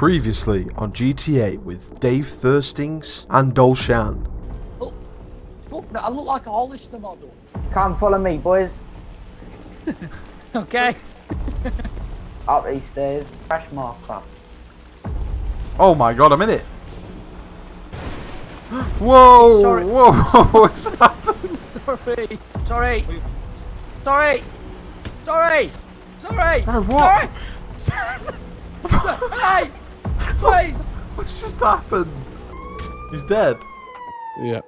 Previously on GTA with Dave Thirstings and Dalshan. Oh, fuck, I look like a Hollister model. Can't follow me, boys. Okay. Up these stairs. Crash marker. Oh my god, I'm in it. Whoa! Sorry. Whoa! What's happened? Sorry. Sorry. Sorry. Sorry. Sorry. Sorry. What? Sorry. Hey! Please! What's just happened? He's dead. Yeah.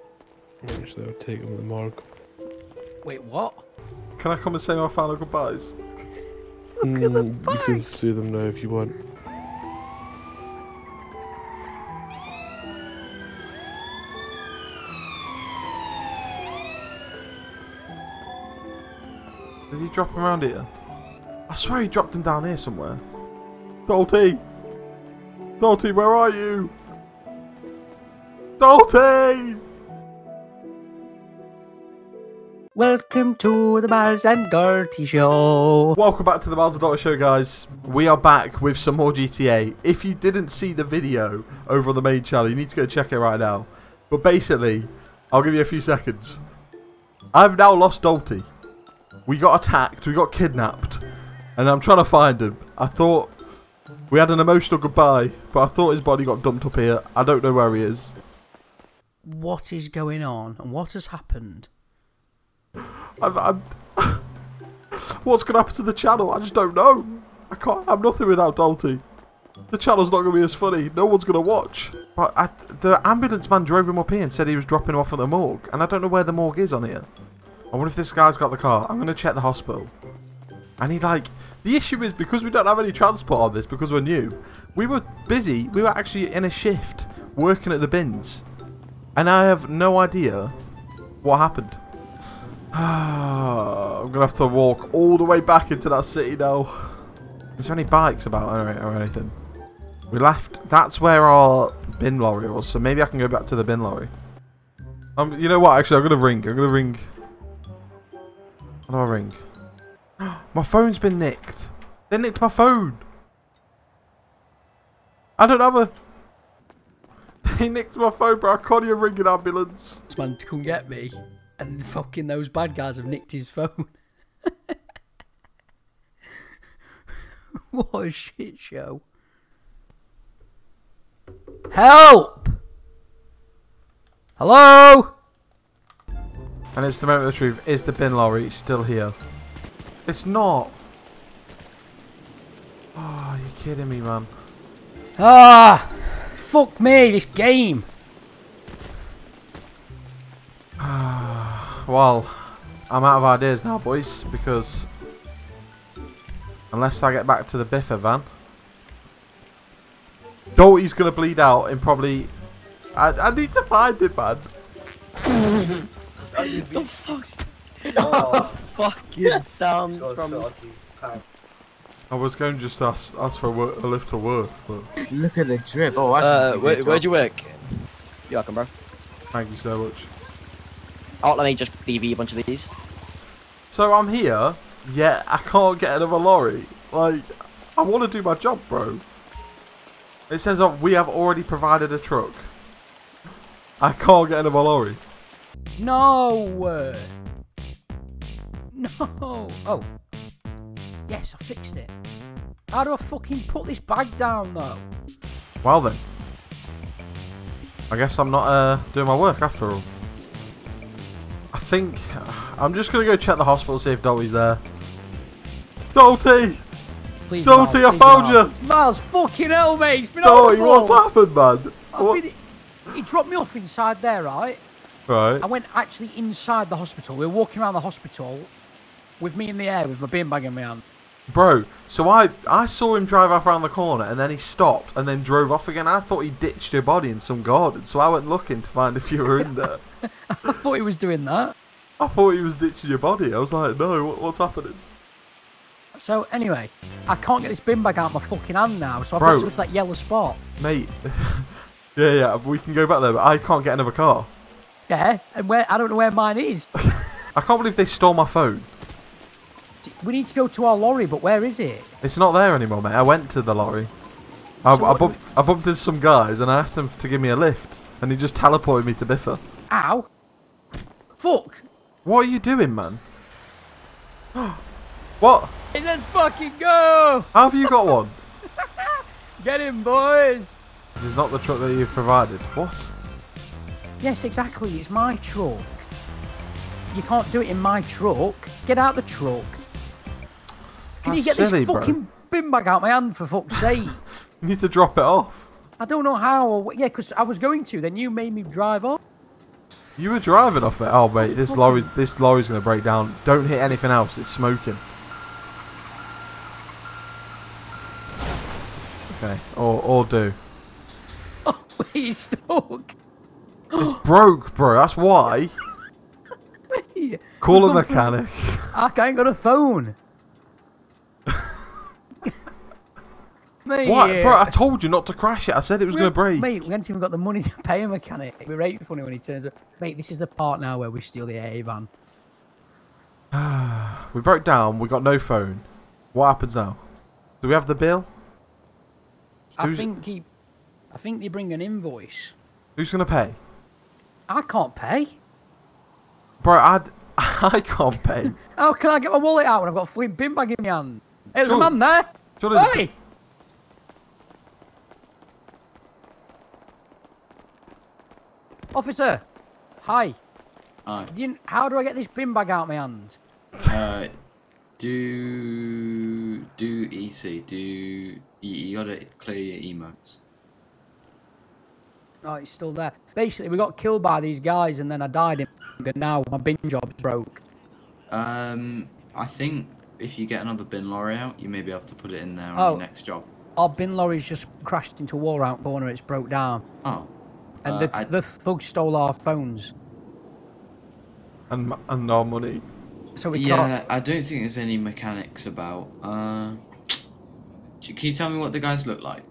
Actually, I'll take him to the morgue. Wait, what? Can I come and say my final goodbyes? Look at the back. You can sue them now if you want. Did he drop him around here? I swear he dropped him down here somewhere. Dalty! Dalty, where are you? Dalty! Welcome to the Miles and Dalty show. Welcome back to the Miles and Dalty show, guys. We are back with some more GTA. If you didn't see the video over on the main channel, you need to go check it right now. But basically, I'll give you a few seconds. I've now lost Dalty. We got attacked, we got kidnapped, and I'm trying to find him. I thought we had an emotional goodbye, but I thought his body got dumped up here. I don't know where he is. What is going on, and what has happened? What's going to happen to the channel? I just don't know. I can't. I'm nothing without Dalty. The channel's not going to be as funny. No one's going to watch. But the ambulance man drove him up here and said he was dropping him off at the morgue, and I don't know where the morgue is on here. I wonder if this guy's got the car. I'm going to check the hospital. I need, like... The issue is, because we don't have any transport on this, because we're new, we were busy. We were actually in a shift working at the bins. And I have no idea what happened. I'm going to have to walk all the way back into that city now. Is there any bikes about or anything? We left. That's where our bin lorry was, so maybe I can go back to the bin lorry. You know what? Actually, I'm going to ring. I'm going to ring... How do I ring? My phone's been nicked. They nicked my phone. I don't have a... They nicked my phone, bro. I can't even ring an ambulance. This man to come get me, and fucking those bad guys have nicked his phone. What a shit show. Help! Hello? And it's the moment of the truth. Is the bin lorry still here? It's not. Oh, you're kidding me, man. Ah! Fuck me, this game! Well, I'm out of ideas now, boys, because... Unless I get back to the Biffa van... Dalty's gonna bleed out in probably... I need to find him, man. The fuck? Oh, fucking sound from... I was going to just ask for a lift to work, but... Look at the drip. Oh, where'd you work? You're welcome, bro. Thank you so much. Oh, let me just DV a bunch of these. So I'm here, yet I can't get another lorry. Like, I want to do my job, bro. It says we have already provided a truck. I can't get another lorry. No! No! Oh. Yes, I fixed it. How do I fucking put this bag down, though? Well, then. I guess I'm not doing my work, after all. I think... I'm just going to go check the hospital, see if Dalty's there. Dalty! Please, Dalty, Miles, I found you! Miles, fucking hell, mate! It's been Dalty, what's happened, man? He dropped me off inside there, right? Right. I went actually inside the hospital. We were walking around the hospital with me in the air with my bin bag in my hand. Bro, so I saw him drive off around the corner and then he stopped and then drove off again. I thought he ditched your body in some garden, so I went looking to find if you were in there. I thought he was doing that. I thought he was ditching your body. I was like, no, what's happening? So anyway, I can't get this bin bag out of my fucking hand now, so I've got to go to that yellow spot. Mate, yeah, we can go back there, but I can't get another car. Yeah, and where I don't know where mine is. I can't believe they stole my phone. We need to go to our lorry, but where is it? It's not there anymore, mate. I went to the lorry. I bumped into some guys and I asked them to give me a lift, and he just teleported me to Biffa. Ow! Fuck! What are you doing, man? What? Let's fucking go! How have you got one? Get him, boys! This is not the truck that you've provided. What? Yes, exactly. It's my truck. You can't do it in my truck. Get out the truck. Can you get this fucking bin bag out my hand, for fuck's sake? You need to drop it off. I don't know how. Yeah, because I was going to. Then you made me drive off. You were driving off it. Oh, mate, this lorry's going to break down. Don't hit anything else. It's smoking. Okay, or do. Oh, he's stuck. It's broke, bro. That's why. Wait, call a mechanic. I ain't got a phone. Mate. What? Bro, I told you not to crash it. I said it was going to break. Mate, we haven't even got the money to pay a mechanic. We're right funny when he turns up. Mate, this is the part now where we steal the AA van. We broke down. We got no phone. What happens now? Do we have the bill? I think they bring an invoice. Who's going to pay? I can't pay. Bro, I can't pay. How can I get my wallet out when I've got a flipping bin bag in my hand? Hey, there's a man there. Hey! Officer, hi. Hi. How do I get this bin bag out of my hand? You gotta clear your emotes. Right, he's still there. Basically, we got killed by these guys, and then I died in. And now my bin job's broke. I think if you get another bin lorry out, you may be able to put it in there on your next job. Our bin lorry's just crashed into a wall out corner. It's broke down. Oh. And the thugs stole our phones. And our money. So we can't... I don't think there's any mechanics about. Can you tell me what the guys look like?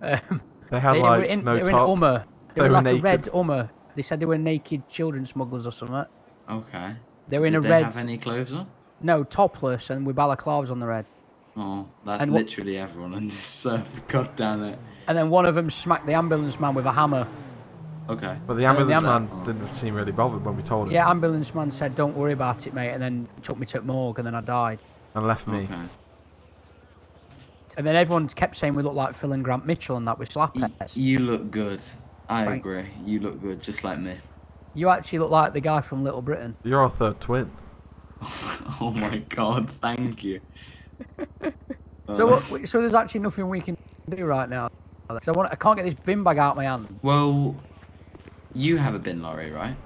They had they were in a red Hummer. They said they were naked children smugglers or something. Okay. They were in a red... Did they have any clothes on? No, topless and with balaclavas on the head. Oh, that's literally everyone on this server, god damn it. And then one of them smacked the ambulance man with a hammer. Okay. But the ambulance man didn't seem really bothered when we told him. Yeah, ambulance man said, don't worry about it, mate, and then took me to morgue, and then I died. And left me. Okay. And then everyone kept saying we look like Phil and Grant Mitchell and that we slap heads. You look good. I agree. You look good, just like me. You actually look like the guy from Little Britain. You're our third twin. Oh my god, thank you. So there's actually nothing we can do right now. Because I can't get this bin bag out of my hand. Well, you have a bin lorry, right?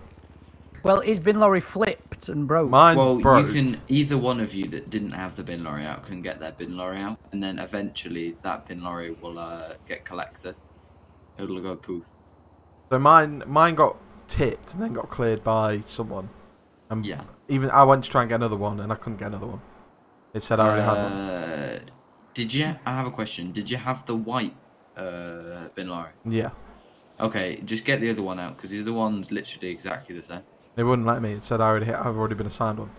Well, his bin lorry flipped and broke. Mine broke. You can either one of you that didn't have the bin lorry out can get their bin lorry out, and then eventually that bin lorry will get collected. It'll go poof. So mine got tipped and then got cleared by someone. And yeah. Even I went to try and get another one, and I couldn't get another one. It said I already had one. Did you? I have a question. Did you have the white bin lorry? Yeah. Okay, just get the other one out because the other one's literally exactly the same. They wouldn't let me. It said I've already been assigned one.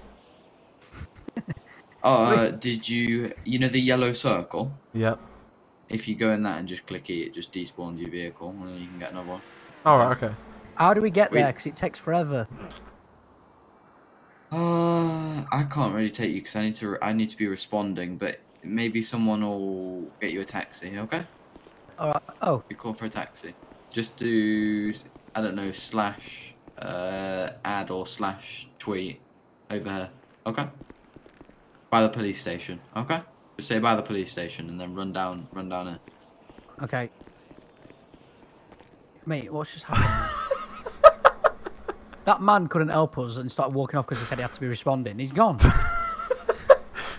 Did you? You know the yellow circle. Yeah. If you go in that and just click it, it just despawns your vehicle, and then you can get another one. Alright, okay. How do we get there? Because it takes forever. I can't really take you because I need to be responding, but maybe someone will get you a taxi, okay? Alright, You call for a taxi. Just do, I don't know, slash add or slash tweet over here, okay? By the police station, okay? Just stay by the police station and then run down it. Okay. Mate, what's just happened? That man couldn't help us and started walking off because he said he had to be responding. He's gone.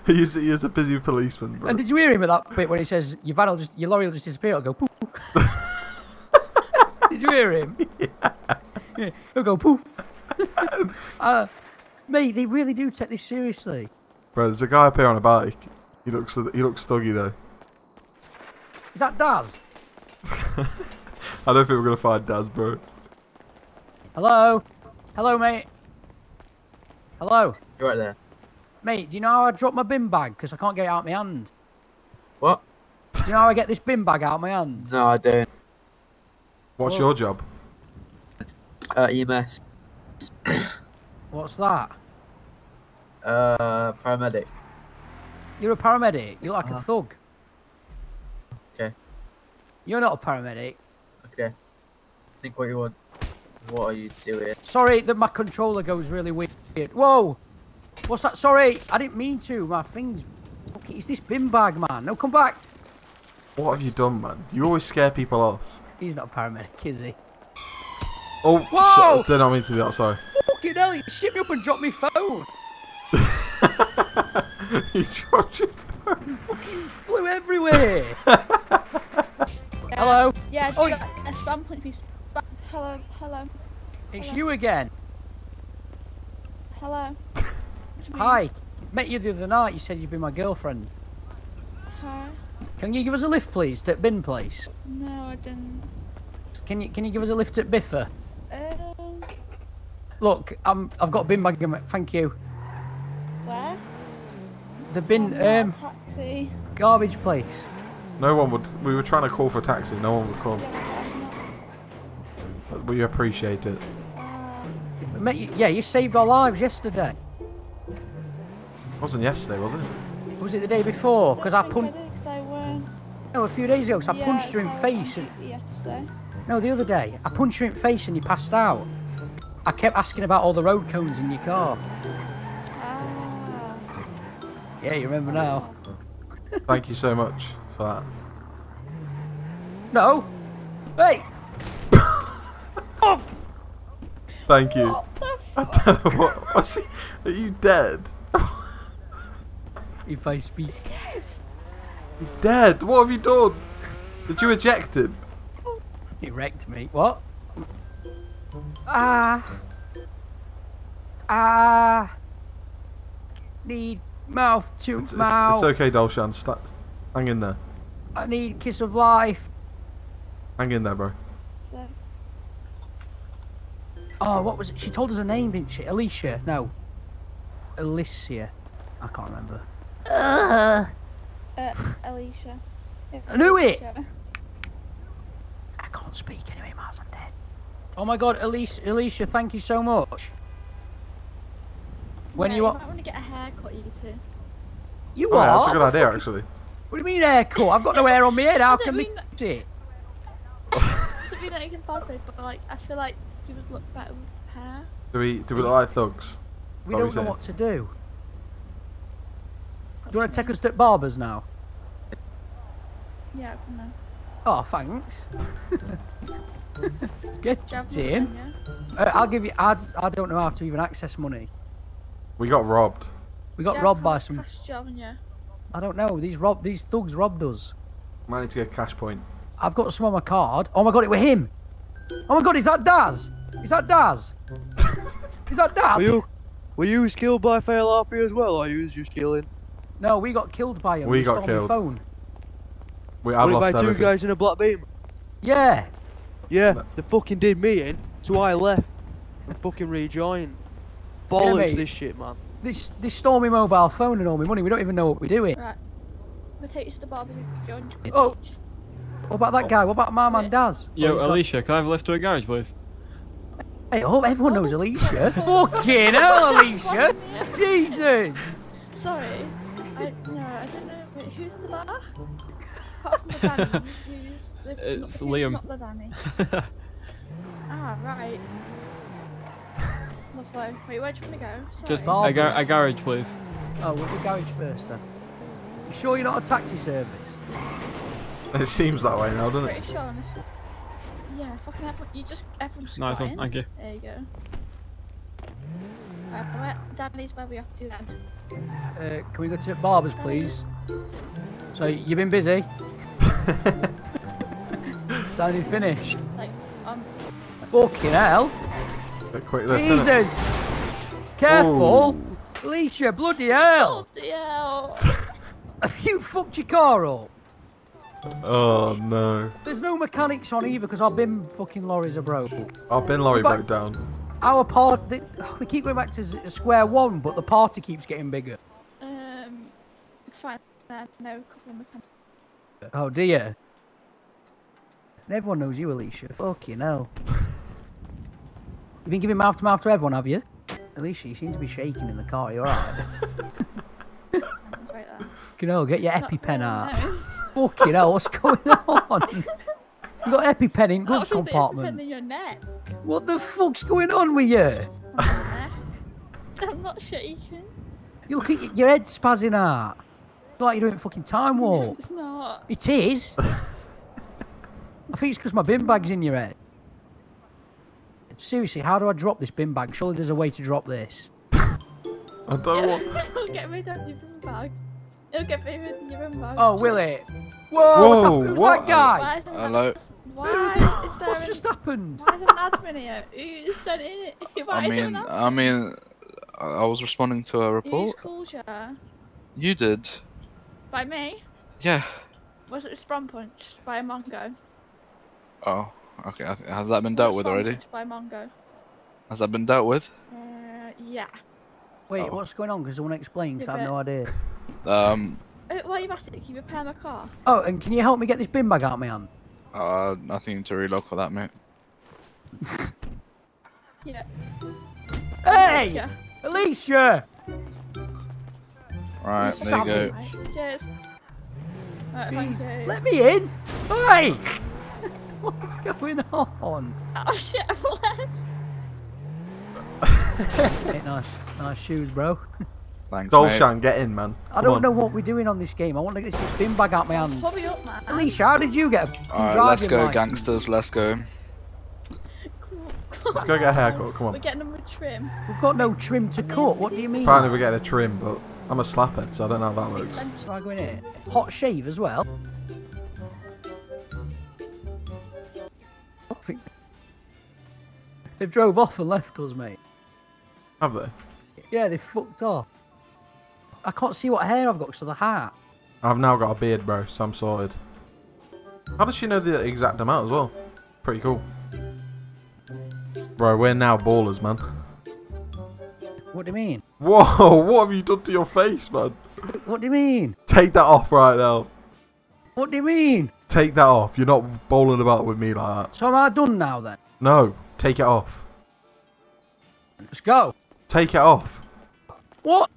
He is a busy policeman, bro. And did you hear him at that bit when he says, your lorry will just disappear? It'll go poof. Did you hear him? Yeah. He'll go poof. Mate, they really do take this seriously. Bro, there's a guy up here on a bike. He looks stuggy though. Is that Daz? I don't think we're gonna find Daz, bro. Hello, mate. Hello. You're right there. Mate, do you know how I dropped my bin bag? Because I can't get it out of my hand. What? Do you know how I get this bin bag out of my hand? No, I don't. What's your job? EMS. What's that? Paramedic. You're a paramedic? You're like a thug. Okay. You're not a paramedic. Okay. Think what you want. What are you doing? Sorry that my controller goes really weird. Whoa! What's that? Sorry, I didn't mean to. My thing's... Okay, it's this bin bag, man. No, come back. What have you done, man? You always scare people off. He's not a paramedic, is he? Oh, whoa! So, did not mean to do that, sorry. Fucking hell, he shipped me up and dropped my phone. He dropped your phone. He fucking flew everywhere. Hello? Yeah, oh, a spam point piece. Hello, hello. It's hello. You again. Hello. Hi. Met you the other night. You said you'd be my girlfriend. Hi. Can you give us a lift, please, to bin place? No, I didn't. Can you give us a lift at Biffa? Look, I've got a bin bag. Thank you. Where? The bin taxi. Garbage place. No one would. We were trying to call for a taxi. No one would call. But you appreciate it. Yeah, you saved our lives yesterday. It wasn't yesterday, was it? Was it the day before? Because I punched... No, a few days ago, because I punched her in face. Yesterday. No, the other day. I punched her in face and you passed out. I kept asking about all the road cones in your car. Ah. Yeah, you remember now. Thank you so much for that. No. Hey! Thank you. What the fuck? Are you dead? If I speak. He's dead. He's dead. What have you done? Did you eject him? He wrecked me. What? Need mouth to mouth. It's okay, Dalshan. Hang in there. I need kiss of life. Hang in there, bro. Oh, what was it? She told us her name, didn't she? Alicia? No. Alicia. I can't remember. Alicia. I knew Alicia. It! I can't speak anyway, Miles, I'm dead. Oh my god, Alicia, thank you so much. When you might want to get a haircut, you two. You are? That's a good idea, actually. What do you mean haircut? I've got no hair on my head, how can we do it? I mean, it can pass me, but like, I feel like... You would look better with hair. Do we look like thugs? We don't know what to do. Do you want to take us to Barbers now? Yeah, I can. Oh, thanks. Get in. I'll give you. I don't know how to even access money. We got robbed. We got robbed by some. I don't know. These thugs robbed us. I need to get a cash point. I've got some on my card. Oh my god, it were him. Oh my god, is that Daz? Is that Daz? Is that Daz? Were you killed by Fail RP as well, or you was just killing? No, we got killed by him. We got killed. On the phone. I've lost everything. By two guys in a black beam? Yeah. Yeah, no. They fucking did me in, so I left and fucking rejoined. Bollocks, yeah, this shit, man. This stole my mobile phone and all my money. We don't even know what we're doing. Right. We'll take you to the Barbers and join you. Oh. What about that guy? What about my man Daz? Yo, Alicia, can I have a lift to a garage, please? Hey, oh, everyone knows Alicia. Fucking hell, Alicia! Jesus! Sorry. I don't know. Wait, who's the bar? Apart from the Danny. It's Liam. Not the Danny. Ah, right. Lovely. Wait, where do you want to go? Sorry. Just a garage, please. Oh, we'll do garage first, then. You sure you're not a taxi service? It seems that way now, doesn't it? Pretty sure, honestly. Yeah, fucking everyone. You just everyone's nice one, thank you. There you go. Right, Danny's where we have to then. Can we go to Barbers, please? So you've been busy. Danny finished. Like, fucking hell! Bit quick there, Jesus! Careful! Ooh. Alicia, bloody hell! Bloody hell! Have you fucked your car up? Oh no. There's no mechanics on either because our bin fucking lorries are broke. Our bin lorry broke down. Our party. We keep going back to square one, but the party keeps getting bigger. It's fine. No, a couple of mechanics. Oh, do you? Everyone knows you, Alicia. Fucking hell. You've been giving mouth-to-mouth to everyone, have you? Alicia, you seem to be shaking in the car. Are you all right? It's right there. Fucking hell, get your EpiPen out. Fucking hell, what's going on? You got EpiPen in glove compartment. EpiPen in your neck. What the fuck's going on with you? I'm not shaking. You look at your head spazzing out. Like you're doing fucking time warp. No, it's not. It is. I think it's because my bin bag's in your head. Seriously, how do I drop this bin bag? Surely there's a way to drop this. I don't want... Get rid of your bin bag. It'll get rid of your bin bag. Oh, will it? Whoa, what's up? Who's that guy? Hello. Why is there what's just happened? Why is there an admin here? Who just sent in it? Why is there an admin? I was responding to a report. Who called you? You did. By me? Yeah. Was it Spawn Punch? By a Mongo? Oh, okay. Has that been dealt with already? By Mongo. Has that been dealt with? Yeah. Wait, what's going on? Because I want to explain, because I have no idea. Why are you asking? Can you repair my car? Oh, and can you help me get this bin bag out of my hand? Nothing to reload for that, mate. Yeah. Hey! Alicia! Alicia! Alright, there you go. Cheers. Right, you. Let me in! Hey! What's going on? Oh shit, I've left! Hey, nice shoes, bro. Thanks, Dalshan, get in, man. I don't know what we're doing on this game. I want to get this bin bag out my hand. Hurry up, man. Alicia, how did you get a driving license? Alright, let's go, gangsters, let's go. Let's go get a haircut, come on. We're getting them a trim. We've got no trim to cut, what do you mean? Apparently we're getting a trim, but I'm a slaphead, so I don't know how that works. Shall I go in here? Hot shave as well. They've drove off and left us, mate. Have they? Yeah, they fucked off. I can't see what hair I've got because of the hat. I've now got a beard, bro, so I'm sorted. How does she know the exact amount as well? Pretty cool. Bro, we're now ballers, man. What do you mean? Whoa, what have you done to your face, man? What do you mean? Take that off right now. What do you mean? Take that off. You're not bowling about with me like that. So am I done now, then? No, take it off. Let's go. Take it off. What?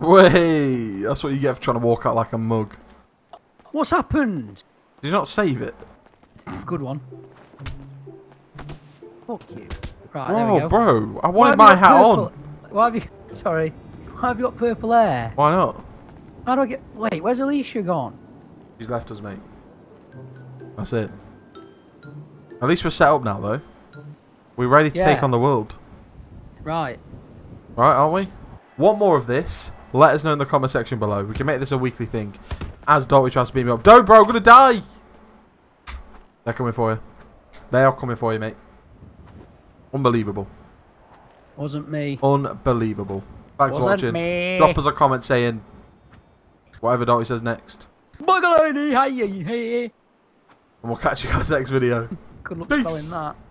Wait, that's what you get for trying to walk out like a mug. What's happened? Did you not save it? Good one. Fuck you. Right, bro, there we go. Bro, I wanted my hat on. Why have you... Sorry. Why have you got purple hair? Why not? How do I get... Wait, where's Alicia gone? She's left us, mate. That's it. At least we're set up now, though. We're ready to take on the world. Right. Right, aren't we? Want more of this? Let us know in the comment section below. We can make this a weekly thing. As Dalty tries to beat me up. Don't, bro, I'm gonna die! They're coming for you. They are coming for you, mate. Unbelievable. Wasn't me. Unbelievable. Thanks for watching. Me. Drop us a comment saying whatever Dalty says next. Bugger lady, hey, hey. And we'll catch you guys next video. Good luck spelling that.